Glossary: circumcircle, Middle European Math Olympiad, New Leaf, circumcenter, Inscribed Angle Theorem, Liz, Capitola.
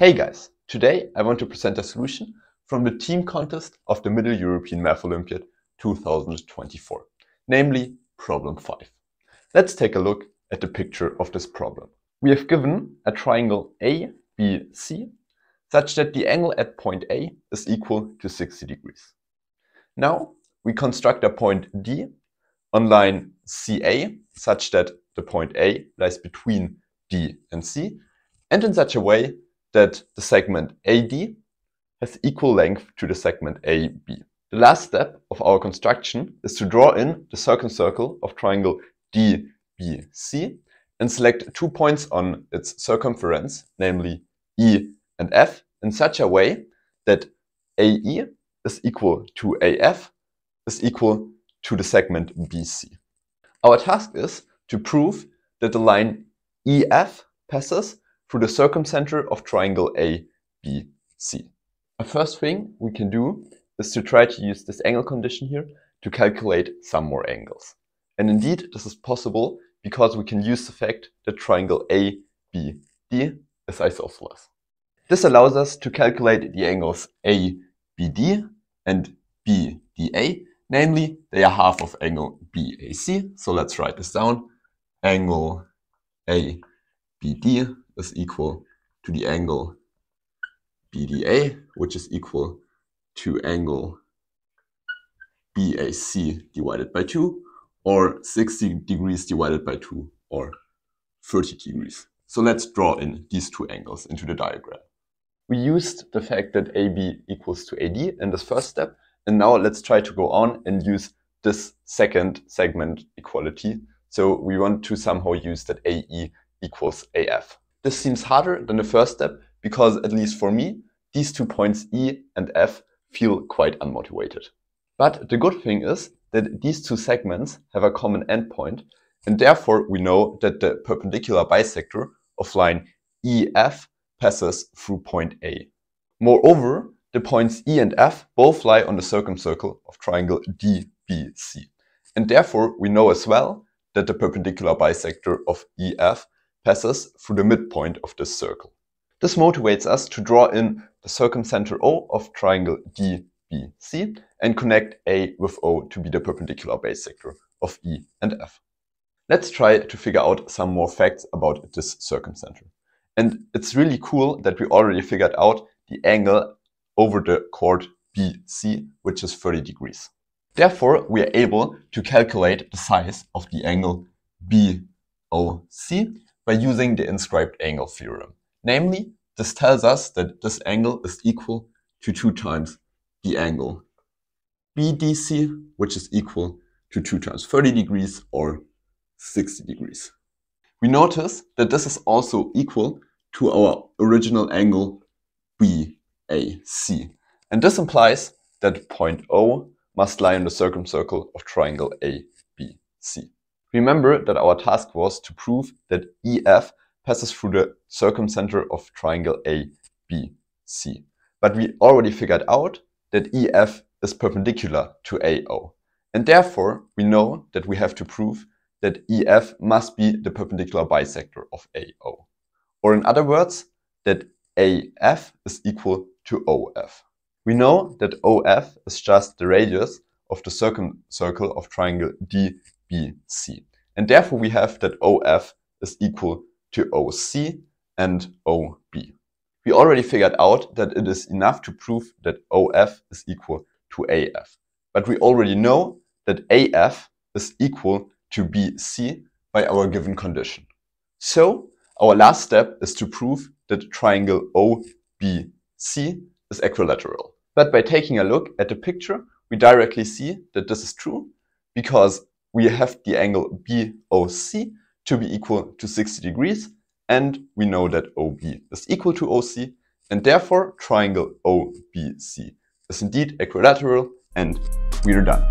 Hey guys, today I want to present a solution from the team contest of the Middle European Math Olympiad 2024, namely problem 5. Let's take a look at the picture of this problem. We have given a triangle ABC such that the angle at point A is equal to 60 degrees. Now we construct a point D on line CA such that the point A lies between D and C, and in such a way that the segment AD has equal length to the segment AB. The last step of our construction is to draw in the circumcircle of triangle DBC and select two points on its circumference, namely E and F, in such a way that AE is equal to AF is equal to the segment BC. Our task is to prove that the line EF passes through the circumcenter of triangle ABC. The first thing we can do is to try to use this angle condition here to calculate some more angles. And indeed, this is possible because we can use the fact that triangle ABD is isosceles. This allows us to calculate the angles ABD and BDA, namely, they are half of angle BAC. So let's write this down. Angle ABD is equal to the angle BDA, which is equal to angle BAC divided by 2, or 60 degrees divided by 2, or 30 degrees. So let's draw in these two angles into the diagram. We used the fact that AB equals to AD in this first step, and now let's try to go on and use this second segment equality. So we want to somehow use that AE equals AF. This seems harder than the first step because, at least for me, these two points E and F feel quite unmotivated. But the good thing is that these two segments have a common endpoint, and therefore we know that the perpendicular bisector of line EF passes through point A. Moreover, the points E and F both lie on the circumcircle of triangle DBC, and therefore we know as well that the perpendicular bisector of EF passes through the midpoint of this circle. This motivates us to draw in the circumcenter O of triangle DBC and connect A with O to be the perpendicular bisector of E and F. Let's try to figure out some more facts about this circumcenter. And it's really cool that we already figured out the angle over the chord BC, which is 30 degrees. Therefore, we are able to calculate the size of the angle BOC by using the inscribed angle theorem. Namely, this tells us that this angle is equal to 2 times the angle BDC, which is equal to 2 times 30 degrees or 60 degrees. We notice that this is also equal to our original angle BAC. And this implies that point O must lie on the circumcircle of triangle ABC. Remember that our task was to prove that EF passes through the circumcenter of triangle ABC. But we already figured out that EF is perpendicular to AO. And therefore, we know that we have to prove that EF must be the perpendicular bisector of AO. Or in other words, that AF is equal to OF. We know that OF is just the radius of the circumcircle of triangle DBC. And therefore we have that OF is equal to OC and OB. We already figured out that it is enough to prove that OF is equal to AF. But we already know that AF is equal to BC by our given condition. So our last step is to prove that triangle OBC is equilateral. But by taking a look at the picture, we directly see that this is true because we have the angle BOC to be equal to 60 degrees, and we know that OB is equal to OC, and therefore triangle OBC is indeed equilateral, and we are done.